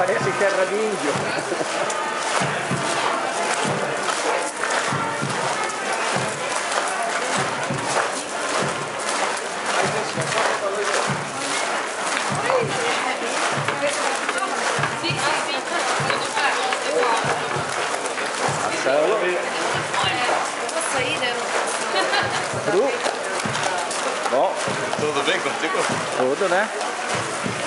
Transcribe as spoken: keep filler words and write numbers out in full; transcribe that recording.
parece terra de índio. Tudo? Bom. Tudo bem contigo? Tudo, né?